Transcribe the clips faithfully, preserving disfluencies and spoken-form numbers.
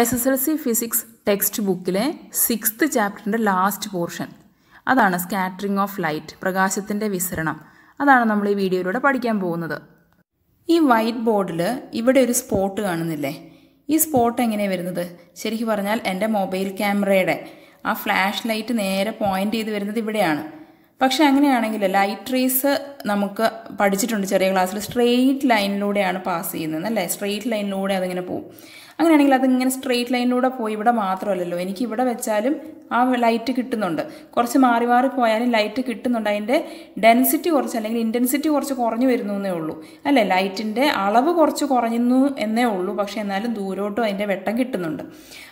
S S L C Physics textbook le sixth chapter inde last portion. Adana scattering of light, prakashathinte visaranam. Adana nammal ee video ilude padikkan povunnathu. Ee white board le ivide oru spot kaanunille. Ee spot engane varunathu? Serikku paranjal ende mobile camera ede aa flashlight nere point edu varunathu ivideyaanu. പക്ഷെ അങ്ങനെയാണെങ്കിൽ light rays നമുക്ക് പഠിച്ചിട്ടുണ്ട് ചെറിയ ക്ലാസ്സിൽ straight ലൈനിലൂടെയാണ് pass ചെയ്യുന്നത് അല്ലേ straight ലൈനിലൂടെ അതിങ്ങനെ പോകും അങ്ങനെയാണെങ്കിൽ അത് ഇങ്ങനെ സ്ട്രെയിറ്റ് ലൈനിലൂടെ പോയി ഇവിടെ മാത്രമല്ലല്ലോ എനിക്ക് ഇവിടെ വെച്ചാലും ആ ലൈറ്റ് കിട്ടുന്നുണ്ട് കുറച്ച് മാറി മാറി പോയാലും ലൈറ്റ് കിട്ടുന്നുണ്ട് അതിന്റെ ഡെൻസിറ്റി കുറച്ച് അല്ലെങ്കിൽ ഇന്റൻസിറ്റി കുറച്ച് കുറഞ്ഞു വരുന്നുന്നേ ഉള്ളൂ അല്ലേ ലൈറ്റിന്റെ അളവ് കുറച്ച് കുറഞ്ഞു എന്നേ ഉള്ളൂ പക്ഷേ എന്നാലും ദൂരോട്ട് അതിന്റെ വെട്ടം കിട്ടുന്നുണ്ട്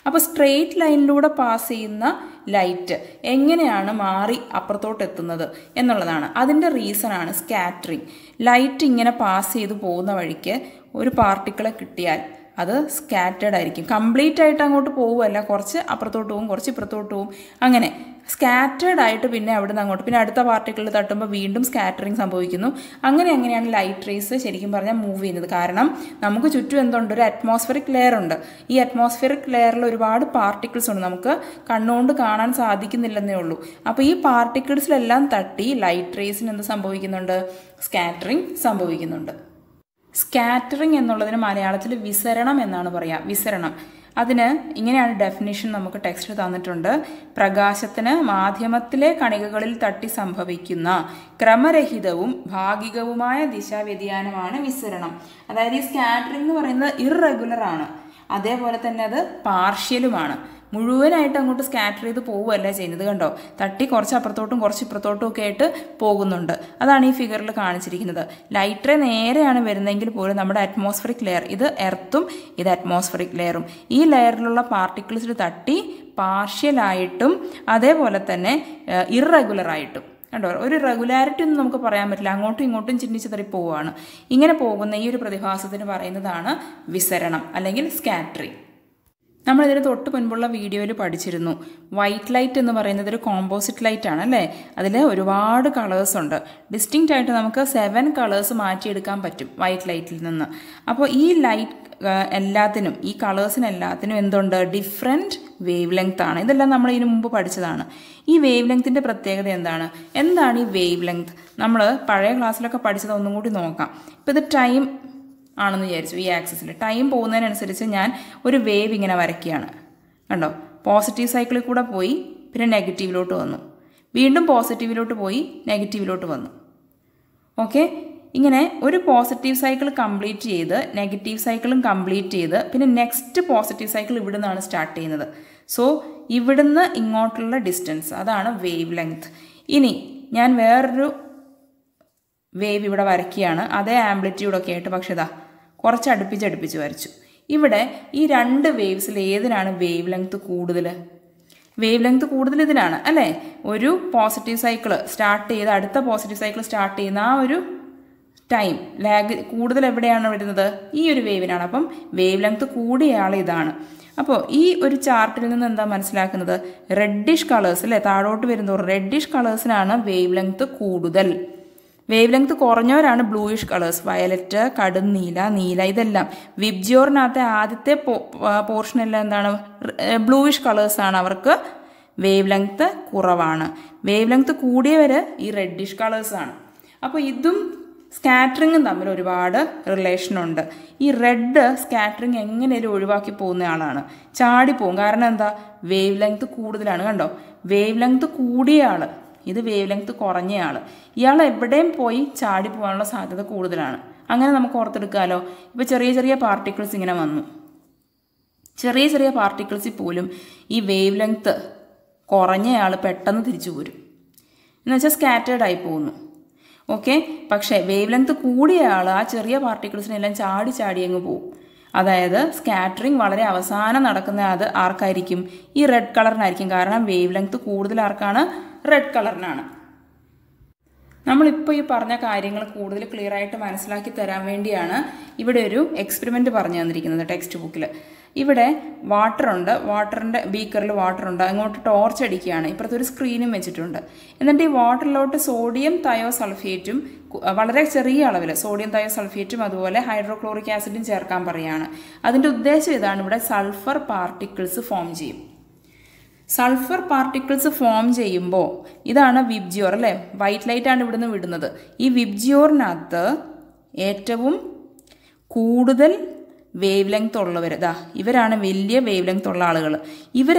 അപ്പോൾ സ്ട്രെയിറ്റ് ലൈനിലൂടെ പാസ് ചെയ്യുന്ന ലൈറ്റ് എങ്ങനെയാണ് മാറി അപ്പുറത്തോട്ട് എത്തുന്നത് എന്നുള്ളതാണ് അതിന്റെ റീസൺ ആണ് സ്കാറ്ററിംഗ് ലൈറ്റ് ഇങ്ങനെ പാസ് ചെയ്തു പോകുന്ന വഴിക്ക് ഒരു പാർട്ടിക്കിൾ കിട്ടിയാൽ അത് സ്കാറ്റേർഡ് ആയിരിക്കും കംപ്ലീറ്റ് ആയിട്ട് അങ്ങോട്ട് പോവുമല്ല കുറച്ച് അപ്പുറത്തോട്ട് പോവും കുറച്ച് ഇപ്പുറത്തോട്ട് പോവും അങ്ങനെ സ്കാറ്റേർഡ് ആയിട്ട് പിന്നെ അവിടുന്ന് അങ്ങോട്ട് പിന്നെ അടുത്ത പാർട്ടിക്കിൾ തട്ടുമ്പോൾ വീണ്ടും സ്കാറ്ററിംഗ് സംഭവിക്കുന്നു അങ്ങനെ അങ്ങനെയാണ് ലൈറ്റ് റേസ് ശരിക്കും പറഞ്ഞാൽ മൂവ് ചെയ്യുന്നത് കാരണം നമുക്ക് ചുറ്റും എന്തുണ്ട് ഒരു അറ്റ്മോസ്ഫിയറിക് ലെയർ ഉണ്ട് ഈ അറ്റ്മോസ്ഫിയറിക് ലെയറിൽ ഒരുപാട് പാർട്ടിക്കിൾസ് ഉണ്ട് നമുക്ക് കണ്ണുകൊണ്ട് കാണാൻ സാധിക്കുന്നില്ലെന്നേ ഉള്ളൂ അപ്പോൾ ഈ പാർട്ടിക്കിൾസിലെല്ലാം തട്ടി ലൈറ്റ് റേസിന് എന്ത് സംഭവിക്കുന്നുണ്ട് സ്കാറ്ററിംഗ് സംഭവിക്കുന്നുണ്ട് സ്കാറ്ററിംഗ് എന്നുള്ളതിന് മലയാളത്തിൽ വിസരണം എന്നാണ് പറയുക വിസരണം അതിന് ഇങ്ങനെയാണ് ഡെഫിനിഷൻ നമുക്ക് ടെക്സ്റ്റ് തന്നിട്ടുണ്ട് പ്രകാശത്തിന് മാധ്യമത്തിലെ കണികകളിൽ തട്ടി സംഭവിക്കുന്ന ക്രമരഹിതവും ഭാഗികവുമായ ദിശാവ്യതിയാനമാണ് വിസരണം അതായത് ഈ സ്കാറ്ററിംഗ് എന്ന് പറയുന്നത് ഇറെഗുലർ ആണ് അതേപോലെ തന്നെ അത് പാർഷ്യലുമാണ് മുഴുവനായിട്ട് അങ്ങോട്ട് സ്കാറ്റർ ചെയ്ത് പോവുകയല്ല ചെയ്യുന്നത് കണ്ടോ തട്ടി കുറച്ച് അപ്പുറത്തോട്ടും കുറച്ച് ഇപ്പുറത്തോട്ടും ഒക്കെ ആയിട്ട് പോകുന്നുണ്ട് അതാണ് ഈ ഫിഗറിൽ കാണിച്ചിരിക്കുന്നത് ലൈറ്റ് നേരെയാണ് വരുന്നതെങ്കിൽ പോലും നമ്മുടെ അറ്റ്മോസ്ഫിയറിക് ലെയർ ഇത് എർത്തും ഇത് അറ്റ്മോസ്ഫിയറിക് ലെയറും ഈ ലെയറിലുള്ള പാർട്ടിക്കിൾസിൽ തട്ടി പാർഷ്യലായിട്ടും അതേപോലെ തന്നെ ഇറെഗുലറായിട്ടും കണ്ടോ ഒരു റെഗുലാരിറ്റി ഒന്നും നമുക്ക് പറയാൻ പറ്റില്ല അങ്ങോട്ടും ഇങ്ങോട്ടും ചിന്നിച്ചിതറി പോവുകയാണ് ഇങ്ങനെ പോകുന്ന ഈ ഒരു പ്രതിഭാസത്തിന് പറയുന്നതാണ് വിസരണം അല്ലെങ്കിൽ സ്കാറ്ററിംഗ് നമ്മൾ ഇതിന് തൊട്ട് മുൻപുള്ള വീഡിയോയിൽ പഠിച്ചിരുന്നു വൈറ്റ് ലൈറ്റ് എന്ന് പറയുന്നത് ഒരു കോമ്പോസിറ്റ് ലൈറ്റ് ആണ് അല്ലേ അതിൽ ഒരുപാട് കളേഴ്സ് ഉണ്ട് ഡിസ്റ്റിങ്ക്റ്റ് ആയിട്ട് നമുക്ക് സെവൻ കളേഴ്സ് മാറ്റിയെടുക്കാൻ പറ്റും വൈറ്റ് ലൈറ്റിൽ നിന്ന് അപ്പോൾ ഈ ലൈറ്റ് എല്ലാത്തിനും ഈ കളേഴ്സിനെല്ലാത്തിനും എന്തുണ്ട് ഡിഫറെൻറ്റ് വേവ് ലെങ്ത് ആണ് ഇതെല്ലാം നമ്മൾ ഇതിനു മുമ്പ് പഠിച്ചതാണ് ഈ വേവ് ലെങ്ത്തിൻ്റെ പ്രത്യേകത എന്താണ് എന്താണ് ഈ വേവ് ലെങ്ത് നമ്മൾ പഴയ ക്ലാസ്സിലൊക്കെ പഠിച്ചത് ഒന്നും കൂടി നോക്കാം ഇപ്പോൾ ഇത് ടൈം ആണെന്ന് വിചാരിച്ചു ഈ ആക്സിസിൽ ടൈം പോകുന്നതിനനുസരിച്ച് ഞാൻ ഒരു വേവ് ഇങ്ങനെ വരയ്ക്കുകയാണ് കണ്ടോ പോസിറ്റീവ് സൈക്കിളിൽ കൂടെ പോയി പിന്നെ നെഗറ്റീവിലോട്ട് വന്നു വീണ്ടും പോസിറ്റീവിലോട്ട് പോയി നെഗറ്റീവിലോട്ട് വന്നു ഓക്കെ ഇങ്ങനെ ഒരു പോസിറ്റീവ് സൈക്കിൾ കംപ്ലീറ്റ് ചെയ്ത് നെഗറ്റീവ് സൈക്കിളും കംപ്ലീറ്റ് ചെയ്ത് പിന്നെ നെക്സ്റ്റ് പോസിറ്റീവ് സൈക്കിൾ ഇവിടുന്നാണ് സ്റ്റാർട്ട് ചെയ്യുന്നത് സോ ഇവിടുന്ന് ഇങ്ങോട്ടുള്ള ഡിസ്റ്റൻസ് അതാണ് വേവ് ലെങ്ത് ഇനി ഞാൻ വേറൊരു വേവ് ഇവിടെ വരയ്ക്കുകയാണ് അതേ ആംപ്ലിറ്റ്യൂഡൊക്കെ ആയിട്ട് പക്ഷേ ഇതാ കുറച്ച് അടുപ്പിച്ചടുപ്പിച്ച് വരച്ചു ഇവിടെ ഈ രണ്ട് വേവ്സിൽ ഏതിനാണ് വേവ് ലെങ്ത് കൂടുതൽ വേവ് ലെങ്ത് കൂടുതൽ ഇതിനാണ് അല്ലേ ഒരു പോസിറ്റീവ് സൈക്കിൾ സ്റ്റാർട്ട് ചെയ്ത് അടുത്ത പോസിറ്റീവ് സൈക്കിൾ സ്റ്റാർട്ട് ചെയ്യുന്ന ആ ഒരു ടൈം ലാഗ് കൂടുതൽ എവിടെയാണ് വരുന്നത് ഈ ഒരു വേവിനാണ് അപ്പം വേവ് ലെങ്ത് കൂടിയയാൾ ഇതാണ് അപ്പോൾ ഈ ഒരു ചാർട്ടിൽ നിന്ന് എന്താ മനസ്സിലാക്കുന്നത് റെഡിഷ് കളേഴ്സ് അല്ലേ താഴോട്ട് വരുന്ന റെഡിഷ് കളേഴ്സിനാണ് വേവ് ലെങ്ത് കൂടുതൽ വേവ് ലെങ്ത് കുറഞ്ഞവരാണ് ബ്ലൂയിഷ് കളേഴ്സ് വയലറ്റ് കടും നീല നീല ഇതെല്ലാം വിബ്ജിയോറിനകത്തെ ആദ്യത്തെ പോർഷനെല്ലാം എന്താണ് ബ്ലൂയിഷ് കളേഴ്സാണ് അവർക്ക് വേവ് ലെങ്ത് കുറവാണ് വേവ് ലെങ്ത് കൂടിയവർ ഈ റെഡിഷ് കളേഴ്സാണ് അപ്പോൾ ഇതും സ്കാറ്ററിങ്ങും തമ്മിൽ ഒരുപാട് റിലേഷനുണ്ട് ഈ റെഡ് സ്കാറ്ററിങ് എങ്ങനെയും ഒഴിവാക്കി പോകുന്ന ആളാണ് ചാടിപ്പോകും കാരണം എന്താ വേവ് ലെങ്ത് കൂടുതലാണ് കണ്ടോ വേവ് ലെങ്ത് കൂടിയ ആൾ ഇത് വേവ് ലെങ്ത് കുറഞ്ഞയാൾ ഇയാൾ എവിടെയും പോയി ചാടി പോകാനുള്ള സാധ്യത കൂടുതലാണ് അങ്ങനെ നമുക്ക് ഓർത്തെടുക്കാമല്ലോ ഇപ്പോൾ ചെറിയ ചെറിയ പാർട്ടിക്കിൾസ് ഇങ്ങനെ വന്നു ചെറിയ ചെറിയ പാർട്ടിക്കിൾസിൽ പോലും ഈ വേവ് ലെങ്ത് കുറഞ്ഞയാൾ പെട്ടെന്ന് തിരിച്ചു പോരും എന്നുവെച്ചാൽ സ്കാറ്റേർഡ് ആയി പോകുന്നു ഓക്കെ പക്ഷേ വേവ് ലെങ്ത് കൂടിയയാൾ ആ ചെറിയ പാർട്ടിക്കിൾസിനെല്ലാം ചാടി ചാടി അങ്ങ് പോകും അതായത് സ്കാറ്ററിംഗ് വളരെ അവസാനം നടക്കുന്ന അത് ആർക്കായിരിക്കും ഈ റെഡ് കളറിനായിരിക്കും കാരണം വേവ് ലെങ്ത് കൂടുതൽ ആർക്കാണ് റെഡ് കളറിനാണ് നമ്മളിപ്പോൾ ഈ പറഞ്ഞ കാര്യങ്ങൾ കൂടുതൽ ക്ലിയർ ആയിട്ട് മനസ്സിലാക്കി തരാൻ വേണ്ടിയാണ് ഇവിടെ ഒരു എക്സ്പെരിമെൻറ്റ് പറഞ്ഞു തന്നിരിക്കുന്നത് ടെക്സ്റ്റ് ബുക്കിൽ Here, water on the water on the beaker, water on the torch adicana, per screen imagitunda. And then the water lot sodium thiosulfatum. That's why sodium thiosulfate and hydrochloric acid. That's why sulfur particles form. Sulfur particles form. This is Vibgyor. White light is formed. This Vibgyor is the wavelength. This is the wavelength. This is the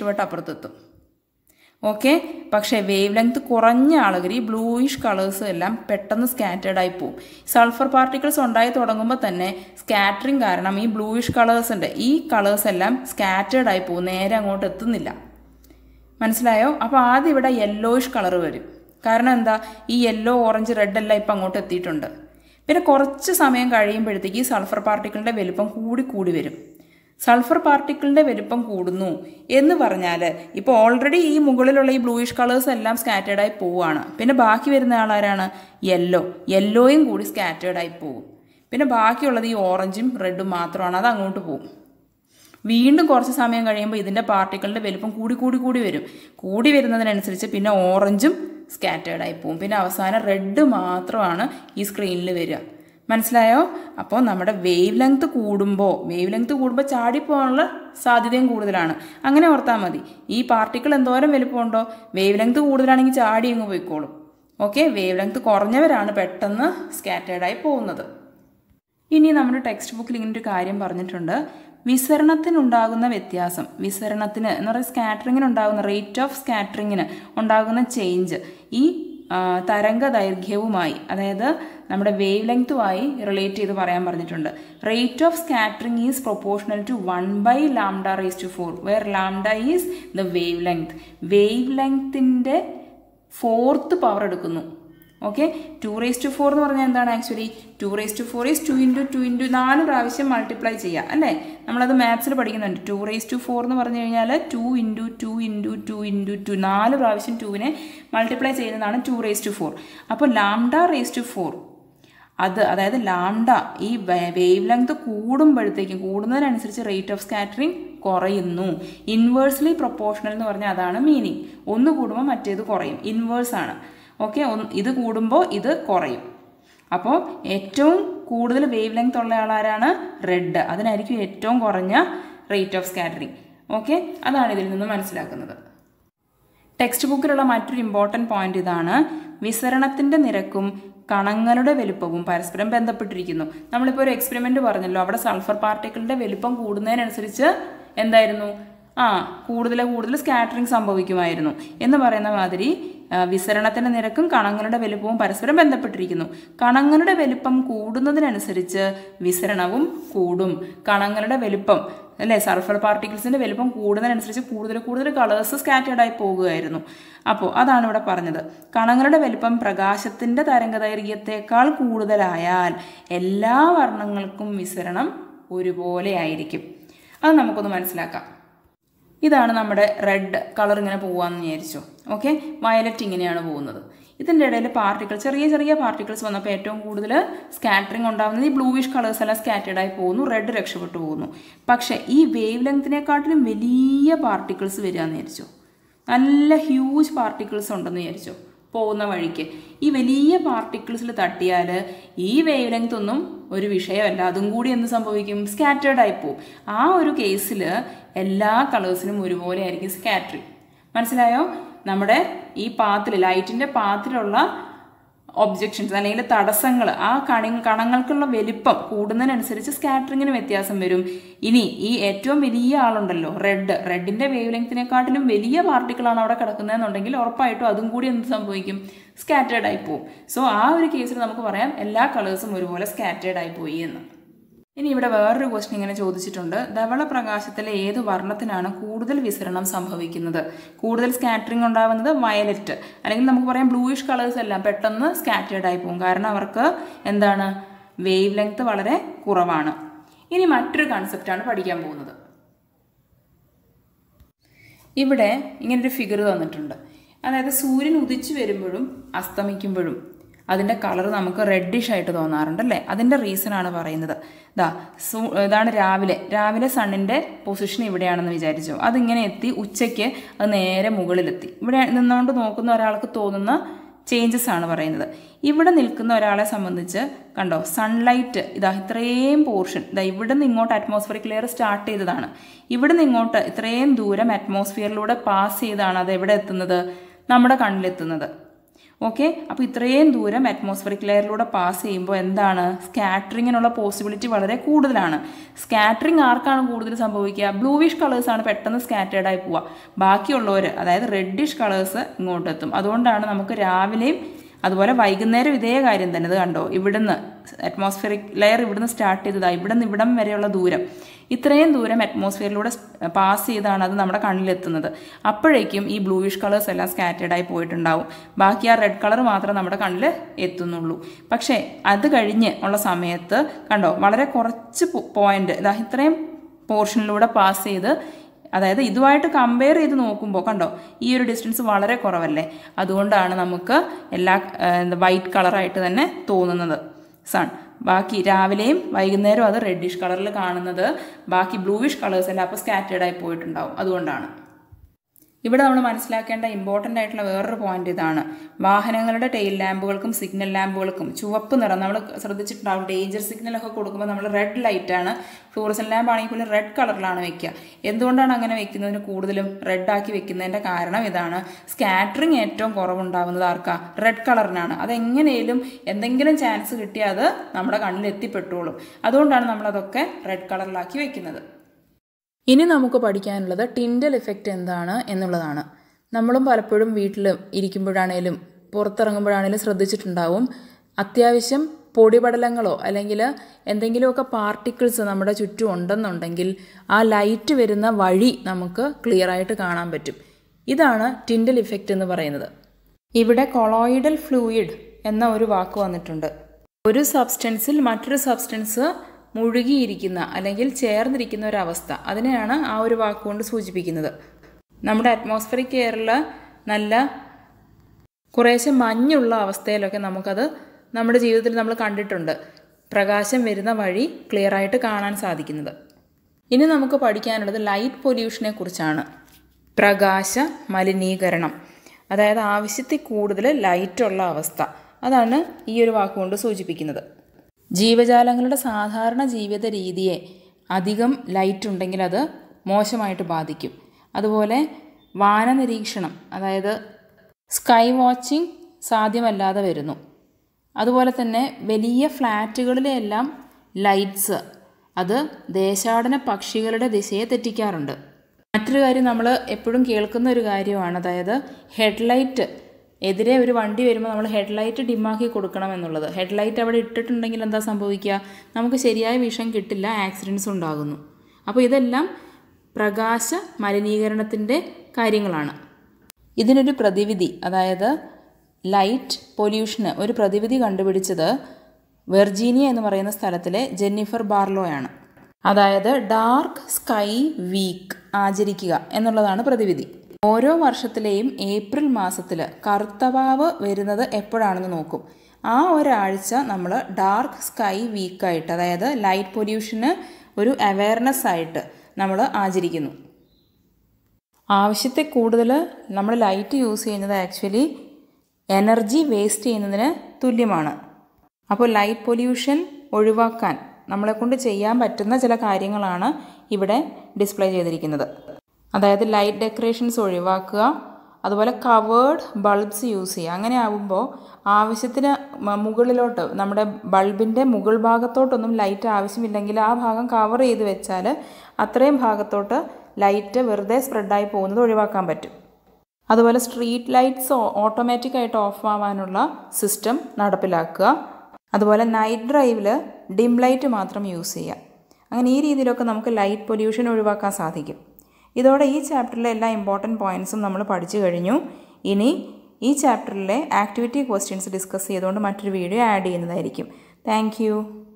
wavelength. Okay, pakshe wavelength koranja alagiri bluish colors ellam pettannu scattered aayi po. Sulfur particles undayi thodangumba thanne scattering karanam ee bluish colors undu. Ee colors ellam scattered aayi po. Nere angotu ettunnilla. Manasilayo? Appo aadu ivda yellowish color varum. Karanam entha ee yellow orange red ella ipo angotu ettittundu. Pinne korchu samayam kariyumbodhekku sulfur particle inde velupam koodi koodi varum. Sulfur particle is very important. If already these bluish colors are scattered, then yellow. Yellow is scattered. Then orange and red are scattered. We will see the particle is very orange is scattered. Then red is screen. മനസ്സിലായോ അപ്പോൾ നമ്മുടെ wavelength കൂടുമ്പോൾ wavelength കൂടുമ്പോൾ ചാടി പോകാനുള്ള സാധ്യതയും കൂടുതലാണ് അങ്ങനെ ഓർത്താൽ മതി ഈ പാർട്ടിക്കിൾ എന്തോരം വലിപ്പമുണ്ടോ വേവ്ലെങ്ത് കൂടുതലാണെങ്കിൽ ചാടി അങ്ങ് പോയിക്കോളും ഓക്കേ വേവ്ലെങ്ത് കുറഞ്ഞവരാണ് പെട്ടെന്ന് സ്കാറ്റേർഡ് ആയി പോകുന്നത് ഇനി നമ്മുടെ ടെക്സ്റ്റ് ബുക്കിൽ ഇങ്ങനെ ഒരു കാര്യം പറഞ്ഞിട്ടുണ്ട് വിസരണത്തിന് ഉണ്ടാകുന്ന വ്യത്യാസം വിസരണത്തിന് എന്ന് പറഞ്ഞാൽ സ്കാറ്ററിംഗിന് ഉണ്ടാകുന്ന റേറ്റ് ഓഫ് സ്കാറ്ററിംഗിന് ഉണ്ടാകുന്ന ചേഞ്ച് ഈ തരംഗ ദൈർഘ്യവുമായി അതായത് നമ്മുടെ വേവ് ലെങ്തുമായി റിലേറ്റ് ചെയ്തു പറയാൻ പറഞ്ഞിട്ടുണ്ട് rate of scattering is proportional to one by lambda raised to four where lambda is the wave length wave length ന്റെ fourth പവർ എടുക്കുന്നു okay two raised to four എന്ന് പറഞ്ഞാൽ എന്താണ് actually two raised to four is two into two into four പ്രാവശ്യം multiply ചെയ്യാ അല്ലേ നമ്മൾ അത് മാത്സിൽ പഠിക്കുന്നുണ്ട് two raised to four എന്ന് പറഞ്ഞു കഴിഞ്ഞാൽ two into two into two into two നാല് പ്രാവശ്യം two നെ മൾട്ടിപ്ലൈ ചെയ്യുന്നതാണ് two raised to four അപ്പോൾ lambda raised to four അത് അതായത് ലാംഡ ഈ വേവ് ലെങ്ത് കൂടുമ്പോഴത്തേക്കും കൂടുന്നതിനനുസരിച്ച് റേറ്റ് ഓഫ് സ്കാറ്ററിംഗ് കുറയുന്നു ഇൻവേഴ്സ്ലി പ്രൊപ്പോർഷണൽ എന്ന് പറഞ്ഞാൽ അതാണ് മീനിംഗ് ഒന്ന് കൂടുമ്പോൾ മറ്റേത് കുറയും ഇൻവേഴ്സ് ആണ് ഓക്കേ ഇത് കൂടുമ്പോൾ ഇത് കുറയും അപ്പോൾ ഏറ്റവും കൂടുതൽ വേവ് ലെങ്ത് ഉള്ള ആൾ ആരാണ് റെഡ് അതിനായിരിക്കും ഏറ്റവും കുറഞ്ഞ റേറ്റ് ഓഫ് സ്കാറ്ററിംഗ് ഓക്കേ അതാണ് ഇതിൽ നിന്ന് മനസ്സിലാക്കുന്നത് ടെക്സ്റ്റ് ബുക്കിലുള്ള മറ്റൊരു ഇമ്പോർട്ടന്റ് പോയിന്റ് ഇതാണ് വിസരണത്തിന്റെ നിരക്കും കണങ്ങളുടെ വലിപ്പവും പരസ്പരം ബന്ധപ്പെട്ടിരിക്കുന്നു നമ്മൾ ഇപ്പോൾ ഒരു എക്സ്പെരിമെന്റ് പറഞ്ഞല്ലോ അവിടെ സൾഫർ പാർട്ടിക്കിളിന്റെ വലിപ്പം കൂടുന്നതിനനുസരിച്ച് എന്തായിരുന്നു ആ കൂടുതൽ കൂടുതൽ സ്കാറ്ററിംഗ് സംഭവിക്കുമായിരുന്നു എന്ന് പറയുന്ന മാതിരി വിസരണത്തിന്റെ നിരക്കും കണങ്ങളുടെ വലിപ്പവും പരസ്പരം ബന്ധപ്പെട്ടിരിക്കുന്നു കണങ്ങളുടെ വലിപ്പം കൂടുന്നതിനനുസരിച്ച് വിസരണവും കൂടും കണങ്ങളുടെ വലിപ്പം അല്ലേ സൾഫർ പാർട്ടിക്കിൾസിന്റെ വലിപ്പം കൂടുന്നതിനനുസരിച്ച് കൂടുതൽ കൂടുതൽ കളേഴ്സ് സ്കാറ്റേർഡ് ആയി പോവുകയായിരുന്നു അപ്പോൾ അതാണ് ഇവിടെ പറഞ്ഞത് കണങ്ങളുടെ വലിപ്പം പ്രകാശത്തിന്റെ തരംഗദൈർഘ്യത്തേക്കാൾ കൂടുതലായാൽ എല്ലാ വർണ്ണങ്ങൾക്കും വിസരണം ഒരുപോലെ ആയിരിക്കും അത് നമുക്കൊന്ന് മനസ്സിലാക്കാം ഇതാണ് നമ്മുടെ റെഡ് കളർ ഇങ്ങനെ പോവാന്ന് വിചാരിച്ചു ഓക്കേ വയലറ്റ് ഇങ്ങനെയാണ് പോകുന്നത് ഇതിന്റെ ഇടയിൽ പാർട്ടിക്കിൾ ചെറിയ ചെറിയ പാർട്ടിക്കിൾസ് വന്നപ്പോൾ ഏറ്റവും കൂടുതൽ സ്കാറ്ററിംഗ് ഉണ്ടാവുന്നത് ഈ ബ്ലൂയിഷ് കളേഴ്സ് എല്ലാം സ്കാറ്റേർഡ് ആയി പോകുന്നു റെഡ് രക്ഷപ്പെട്ടു പോകുന്നു പക്ഷേ ഈ വേവ് ലെങ്ത്തിനേക്കാട്ടിലും വലിയ പാർട്ടിക്കിൾസ് വരാന്ന് വിചാരിച്ചു നല്ല ഹ്യൂജ് പാർട്ടിക്കിൾസ് ഉണ്ടെന്ന് വിചാരിച്ചു പോകുന്ന വഴിക്ക് ഈ വലിയ പാർട്ടിക്കിൾസിൽ തട്ടിയാൽ ഈ വേവ് ലെങ്ത് ഒന്നും ഒരു വിഷയമല്ല അതും കൂടി എന്ത് സംഭവിക്കും സ്കാറ്റേർഡ് ആയി പോകും ആ ഒരു കേസിൽ എല്ലാ കളേഴ്സിനും ഒരുപോലെ ആയിരിക്കും സ്കാറ്ററിംഗ് മനസ്സിലായോ നമ്മുടെ ഈ പാത്തിൽ ലൈറ്റിന്റെ പാത്തിലുള്ള ഒബ്ജെക്ഷൻസ് അല്ലെങ്കിൽ തടസ്സങ്ങൾ ആ കണങ്ങൾക്കുള്ള വലിപ്പം കൂടുന്നതിനനുസരിച്ച് സ്കാറ്ററിംഗിന് വ്യത്യാസം വരും ഇനി ഈ ഏറ്റവും വലിയ ആളുണ്ടല്ലോ റെഡ് റെഡിന്റെ വേവ് ലെങ്തിനെക്കാട്ടിലും വലിയ പാർട്ടിക്കിളാണ് അവിടെ കിടക്കുന്നതെന്നുണ്ടെങ്കിൽ ഉറപ്പായിട്ടും അതും കൂടി എന്ത് സംഭവിക്കും സ്കാറ്റേർഡ് ആയി പോകും സോ ആ ഒരു കേസിൽ നമുക്ക് പറയാം എല്ലാ കളേഴ്സും ഒരുപോലെ സ്കാറ്റേർഡ് ആയി പോയി എന്ന് ഇനി ഇവിടെ വേറൊരു ക്വസ്റ്റ്യൻ ഇങ്ങനെ ചോദിച്ചിട്ടുണ്ട് ധവള പ്രകാശത്തിലെ ഏത് വർണ്ണത്തിനാണ് കൂടുതൽ വിസരണം സംഭവിക്കുന്നത് കൂടുതൽ സ്കാറ്ററിംഗ് ഉണ്ടാവുന്നത് വയലറ്റ് അല്ലെങ്കിൽ നമുക്ക് പറയാം ബ്ലൂയിഷ് കളേഴ്സ് എല്ലാം പെട്ടെന്ന് സ്കാറ്റേർഡ് ആയി പോകും കാരണം അവർക്ക് എന്താണ് വേവ് ലെങ്ത് വളരെ കുറവാണ് ഇനി മറ്റൊരു കൺസെപ്റ്റ് ആണ് പഠിക്കാൻ പോകുന്നത് ഇവിടെ ഇങ്ങനെ ഒരു ഫിഗർ തന്നിട്ടുണ്ട് അതായത് സൂര്യൻ ഉദിച്ചു വരുമ്പോഴും അസ്തമിക്കുമ്പോഴും അതിന്റെ കളർ നമുക്ക് റെഡിഷ് ആയിട്ട് തോന്നാറുണ്ട് അല്ലേ അതിന്റെ റീസൺ ആണ് പറയുന്നത് ദാ ഇതാണ് രാവിലെ രാവിലെ സണ്ണിന്റെ പൊസിഷൻ ഇവിടെയാണെന്ന് വിചാരിച്ചോ അത് ഇങ്ങനെ എത്തി ഉച്ചയ്ക്ക് അത് നേരെ മുകളിലെത്തി ഇവിടെ നിന്നുകൊണ്ട് നോക്കുന്ന ഒരാൾക്ക് തോന്നുന്ന changes ആണ് പറയുന്നത് ഇവിടെ നിൽക്കുന്ന ഒരാളെ സംബന്ധിച്ച് കണ്ടോ സൺലൈറ്റ് ഇതാ ഇത്രേം പോർഷൻ ദാ ഇവിടെ നിന്ന് ഇങ്ങോട്ട് അറ്റ്മോസ്ഫിയറിക് ലെയർ സ്റ്റാർട്ട് ചെയ്തതാണ് ഇവിടെ നിന്ന് ഇങ്ങോട്ട് ഇത്രേം ദൂരം അറ്റ്മോസ്ഫിയറിലൂടെ പാസ് ചെയ്താണ് അത് എവിടെ എത്തുന്നത് നമ്മുടെ കണ്ണിൽ എത്തുന്നത് ഓക്കേ അപ്പോൾ ഇത്രേം ദൂരം അറ്റ്മോസ്ഫിയറിക് ലെയറിലൂടെ പാസ് ചെയ്യുമ്പോൾ എന്താണ് സ്കാറ്ററിങ്ങിനുള്ള പോസിബിലിറ്റി വളരെ കൂടുതലാണ് സ്കാറ്ററിംഗ് ആർക്കാണ് കൂടുതൽ സംഭവിക്കുക ബ്ലൂവിഷ് കളേഴ്സ് ആണ് പെട്ടെന്ന് സ്കാറ്റേർഡ് ആയി പോവുക ബാക്കിയുള്ളവർ അതായത് റെഡിഷ് കളേഴ്സ് ഇങ്ങോട്ട് എത്തും അതുകൊണ്ടാണ് നമുക്ക് രാവിലെയും അതുപോലെ വൈകുന്നേരം ഇതേ കാര്യം തന്നെ കണ്ടോ ഇവിടുന്ന് അറ്റ്മോസ്ഫിയറിക് ലെയർ ഇവിടുന്ന് സ്റ്റാർട്ട് ചെയ്തതാണ് ഇവിടുന്ന് ഇവിടം വരെയുള്ള ദൂരം ഇത്രയും ദൂരം അറ്റ്മോസ്ഫിയറിലൂടെ പാസ് ചെയ്താണ് അത് നമ്മുടെ കണ്ണിലെത്തുന്നത് അപ്പോഴേക്കും ഈ ബ്ലൂയിഷ് കളേഴ്സ് എല്ലാം സ്കാറ്റേർഡ് ആയി പോയിട്ടുണ്ടാവും ബാക്കി ആ റെഡ് കളർ മാത്രമേ നമ്മുടെ കണ്ണിൽ എത്തുന്നുള്ളൂ പക്ഷേ അത് കഴിഞ്ഞ് ഉള്ള സമയത്ത് കണ്ടോ വളരെ കുറച്ച് പോയിന്റ് ഇതാ ഇത്രയും പോർഷനിലൂടെ പാസ് ചെയ്ത് അതായത് ഇതുമായിട്ട് കമ്പയർ ചെയ്ത് നോക്കുമ്പോൾ കണ്ടോ ഈ ഒരു ഡിസ്റ്റൻസ് വളരെ കുറവല്ലേ അതുകൊണ്ടാണ് നമുക്ക് എല്ലാ വൈറ്റ് കളറായിട്ട് തന്നെ തോന്നുന്നത് സൺ ബാക്കി രാവിലെയും വൈകുന്നേരവും അത് റെഡിഷ് കളറിൽ കാണുന്നത് ബാക്കി ബ്ലൂവിഷ് കളേഴ്സ് എല്ലാം അപ്പോൾ സ്കാറ്റേർഡ് ആയി പോയിട്ടുണ്ടാവും അതുകൊണ്ടാണ് ഇവിടെ നമ്മൾ മനസ്സിലാക്കേണ്ട ഇമ്പോർട്ടൻ്റ് ആയിട്ടുള്ള വേറൊരു പോയിന്റ് ഇതാണ് വാഹനങ്ങളുടെ ടെയിൽ ലാമ്പുകൾക്കും സിഗ്നൽ ലാമ്പുകൾക്കും ചുവപ്പ് നിറം നമ്മൾ ശ്രദ്ധിച്ചിട്ടുണ്ടാവും ഡേഞ്ചർ സിഗ്നലൊക്കെ കൊടുക്കുമ്പോൾ നമ്മൾ റെഡ് ലൈറ്റാണ് ഫ്ലൂറസെൻ്റ് ലാമ്പ് ആണെങ്കിൽ പോലും റെഡ് കളറിലാണ് വെക്കുക എന്തുകൊണ്ടാണ് അങ്ങനെ വെക്കുന്നതിന് കൂടുതലും റെഡാക്കി വെക്കുന്നതിൻ്റെ കാരണം ഇതാണ് സ്കാറ്ററിങ് ഏറ്റവും കുറവുണ്ടാവുന്നത് ആർക്കാ റെഡ് കളറിനാണ് അതെങ്ങനെയും എന്തെങ്കിലും ചാൻസ് കിട്ടിയാൽ അത് നമ്മുടെ കണ്ണിൽ എത്തിപ്പെട്ടോളും അതുകൊണ്ടാണ് നമ്മളതൊക്കെ റെഡ് കളറിലാക്കി വെക്കുന്നത് ഇനി നമുക്ക് പഠിക്കാനുള്ളത് ടിൻഡൽ ഇഫക്റ്റ് എന്താണ് എന്നുള്ളതാണ് നമ്മളും പലപ്പോഴും വീട്ടിൽ ഇരിക്കുമ്പോഴാണേലും പുറത്തിറങ്ങുമ്പോഴാണേലും ശ്രദ്ധിച്ചിട്ടുണ്ടാവും അത്യാവശ്യം പൊടിപടലങ്ങളോ അല്ലെങ്കിൽ എന്തെങ്കിലുമൊക്കെ പാർട്ടിക്കിൾസ് നമ്മുടെ ചുറ്റും ഉണ്ടെന്നുണ്ടെങ്കിൽ ആ ലൈറ്റ് വരുന്ന വഴി നമുക്ക് ക്ലിയർ ആയിട്ട് കാണാൻ പറ്റും ഇതാണ് ടിൻഡൽ ഇഫക്റ്റ് എന്ന് പറയുന്നത് ഇവിടെ കൊളോയിഡൽ ഫ്ലൂയിഡ് എന്ന ഒരു വാക്ക് വന്നിട്ടുണ്ട് ഒരു സബ്സ്റ്റൻസിൽ മറ്റൊരു സബ്സ്റ്റൻസ് മുഴുകിയിരിക്കുന്ന അല്ലെങ്കിൽ ചേർന്നിരിക്കുന്ന ഒരവസ്ഥ അതിനെയാണ് ആ ഒരു വാക്കുകൊണ്ട് സൂചിപ്പിക്കുന്നത് നമ്മുടെ അറ്റ്മോസ്ഫിയറിക് എയറിൽ നല്ല കുറേശ്ശെ മഞ്ഞുള്ള അവസ്ഥയിലൊക്കെ നമുക്കത് നമ്മുടെ ജീവിതത്തിൽ നമ്മൾ കണ്ടിട്ടുണ്ട് പ്രകാശം വരുന്ന വഴി ക്ലിയർ ആയിട്ട് കാണാൻ സാധിക്കുന്നത് ഇനി നമുക്ക് പഠിക്കാനുള്ളത് ലൈറ്റ് പൊല്യൂഷനെ കുറിച്ചാണ് പ്രകാശ മലിനീകരണം അതായത് ആവശ്യത്തിൽ കൂടുതൽ ലൈറ്റുള്ള അവസ്ഥ അതാണ് ഈ ഒരു വാക്കുകൊണ്ട് സൂചിപ്പിക്കുന്നത് ജീവജാലങ്ങളുടെ സാധാരണ ജീവിത രീതിയെ അധികം ലൈറ്റ് ഉണ്ടെങ്കിൽ അത് മോശമായിട്ട് ബാധിക്കും അതുപോലെ വാനനിരീക്ഷണം അതായത് സ്കൈ വാച്ചിങ് സാധ്യമല്ലാതെ വരുന്നു അതുപോലെ തന്നെ വലിയ ഫ്ലാറ്റുകളിലെല്ലാം ലൈറ്റ്സ് അത് ദേശാടന പക്ഷികളുടെ ദിശയെ തെറ്റിക്കാറുണ്ട് മറ്റൊരു കാര്യം നമ്മൾ എപ്പോഴും കേൾക്കുന്ന ഒരു കാര്യമാണ് അതായത് ഹെഡ്ലൈറ്റ് എതിരെ ഒരു വണ്ടി വരുമ്പോൾ നമ്മൾ ഹെഡ്ലൈറ്റ് ഡിമ്മാക്കി കൊടുക്കണം എന്നുള്ളത് ഹെഡ്ലൈറ്റ് അവിടെ ഇട്ടിട്ടുണ്ടെങ്കിൽ എന്താ സംഭവിക്കുക നമുക്ക് ശരിയായ വിഷൻ കിട്ടില്ല ആക്സിഡൻസ് ഉണ്ടാകുന്നു അപ്പോൾ ഇതെല്ലാം പ്രകാശ മലിനീകരണത്തിൻ്റെ കാര്യങ്ങളാണ് ഇതിനൊരു പ്രതിവിധി അതായത് ലൈറ്റ് പൊല്യൂഷന് ഒരു പ്രതിവിധി കണ്ടുപിടിച്ചത് വെർജീനിയ എന്ന് പറയുന്ന സ്ഥലത്തിലെ ജെന്നിഫർ ബാർലോയാണ് അതായത് ഡാർക്ക് സ്കൈ വീക്ക് ആചരിക്കുക എന്നുള്ളതാണ് പ്രതിവിധി ഓരോ വർഷത്തിലെയും ഏപ്രിൽ മാസത്തിൽ കറുത്തവാവ് വരുന്നത് എപ്പോഴാണെന്ന് നോക്കും ആ ഒരാഴ്ച നമ്മൾ ഡാർക്ക് സ്കൈ വീക്കായിട്ട് അതായത് ലൈറ്റ് പൊല്യൂഷന് ഒരു അവെയർനെസ് ആയിട്ട് നമ്മൾ ആചരിക്കുന്നു ആവശ്യത്തെ കൂടുതൽ നമ്മൾ ലൈറ്റ് യൂസ് ചെയ്യുന്നത് ആക്ച്വലി എനർജി വേസ്റ്റ് ചെയ്യുന്നതിന് തുല്യമാണ് അപ്പോൾ ലൈറ്റ് പൊല്യൂഷൻ ഒഴിവാക്കാൻ നമ്മളെക്കൊണ്ട് ചെയ്യാൻ പറ്റുന്ന ചില കാര്യങ്ങളാണ് ഇവിടെ ഡിസ്പ്ലേ ചെയ്തിരിക്കുന്നത് അതായത് ലൈറ്റ് ഡെക്കറേഷൻസ് ഒഴിവാക്കുക അതുപോലെ കവേർഡ് ബൾബ്സ് യൂസ് ചെയ്യുക അങ്ങനെ ആകുമ്പോൾ ആവശ്യത്തിന് മുകളിലോട്ട് നമ്മുടെ ബൾബിൻ്റെ മുകൾ ഭാഗത്തോട്ടൊന്നും ലൈറ്റ് ആവശ്യമില്ലെങ്കിൽ ആ ഭാഗം കവർ ചെയ്ത് വെച്ചാൽ അത്രയും ഭാഗത്തോട്ട് ലൈറ്റ് വെറുതെ സ്പ്രെഡായി പോകുന്നത് ഒഴിവാക്കാൻ പറ്റും അതുപോലെ സ്ട്രീറ്റ് ലൈറ്റ്സ് ഓട്ടോമാറ്റിക്കായിട്ട് ഓഫ് ആവാനുള്ള സിസ്റ്റം നടപ്പിലാക്കുക അതുപോലെ നൈറ്റ് ഡ്രൈവിൽ ഡിം ലൈറ്റ് മാത്രം യൂസ് ചെയ്യുക അങ്ങനെ ഈ രീതിയിലൊക്കെ നമുക്ക് ലൈറ്റ് പൊല്യൂഷൻ ഒഴിവാക്കാൻ സാധിക്കും ഇതോടെ ഈ ചാപ്റ്ററിലെ എല്ലാ ഇമ്പോർട്ടൻറ്റ് പോയിൻറ്സും നമ്മൾ പഠിച്ചു കഴിഞ്ഞു ഇനി ഈ ചാപ്റ്ററിലെ ആക്ടിവിറ്റി ക്വസ്റ്റ്യൻസ് ഡിസ്കസ് ചെയ്തുകൊണ്ട് മറ്റൊരു വീഡിയോ ആഡ് ചെയ്യുന്നതായിരിക്കും താങ്ക് യു